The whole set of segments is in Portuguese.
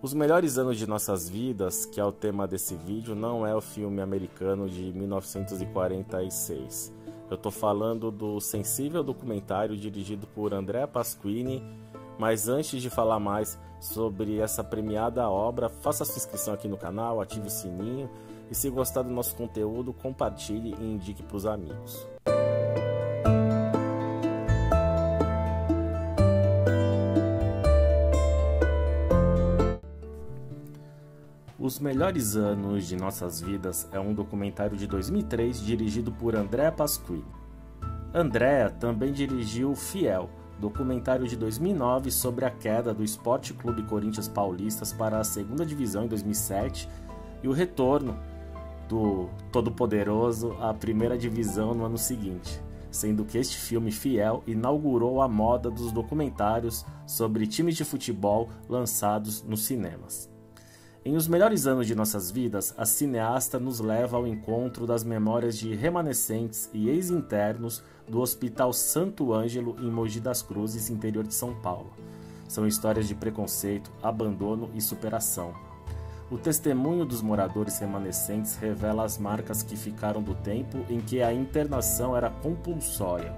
Os Melhores Anos de Nossas Vidas, que é o tema desse vídeo, não é o filme americano de 1946. Eu estou falando do sensível documentário dirigido por Andrea Pasquini, mas antes de falar mais sobre essa premiada obra, faça sua inscrição aqui no canal, ative o sininho e, se gostar do nosso conteúdo, compartilhe e indique para os amigos. Os Melhores Anos de Nossas Vidas é um documentário de 2003 dirigido por Andrea Pasquini. Andrea também dirigiu Fiel, documentário de 2009 sobre a queda do Esporte Clube Corinthians Paulistas para a 2ª Divisão em 2007 e o retorno do Todo-Poderoso à 1ª Divisão no ano seguinte, sendo que este filme Fiel inaugurou a moda dos documentários sobre times de futebol lançados nos cinemas. Em Os Melhores Anos de Nossas Vidas, a cineasta nos leva ao encontro das memórias de remanescentes e ex-internos do Hospital Santo Ângelo em Mogi das Cruzes, interior de São Paulo. São histórias de preconceito, abandono e superação. O testemunho dos moradores remanescentes revela as marcas que ficaram do tempo em que a internação era compulsória.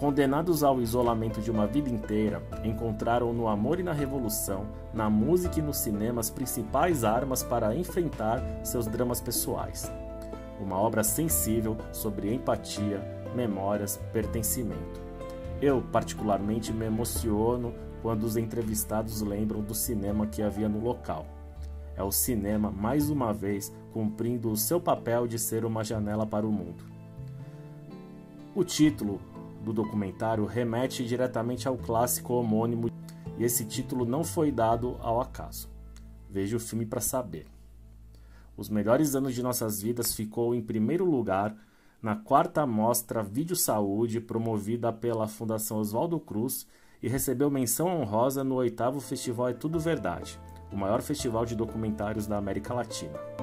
Condenados ao isolamento de uma vida inteira, encontraram no amor e na revolução, na música e no cinema as principais armas para enfrentar seus dramas pessoais. Uma obra sensível sobre empatia, memórias, pertencimento. Eu, particularmente, me emociono quando os entrevistados lembram do cinema que havia no local. É o cinema, mais uma vez, cumprindo o seu papel de ser uma janela para o mundo. O título do documentário remete diretamente ao clássico homônimo, e esse título não foi dado ao acaso. Veja o filme para saber. Os Melhores Anos de Nossas Vidas ficou em primeiro lugar na 4ª Mostra Vídeo Saúde, promovida pela Fundação Oswaldo Cruz, e recebeu menção honrosa no 8º Festival É Tudo Verdade, o maior festival de documentários da América Latina.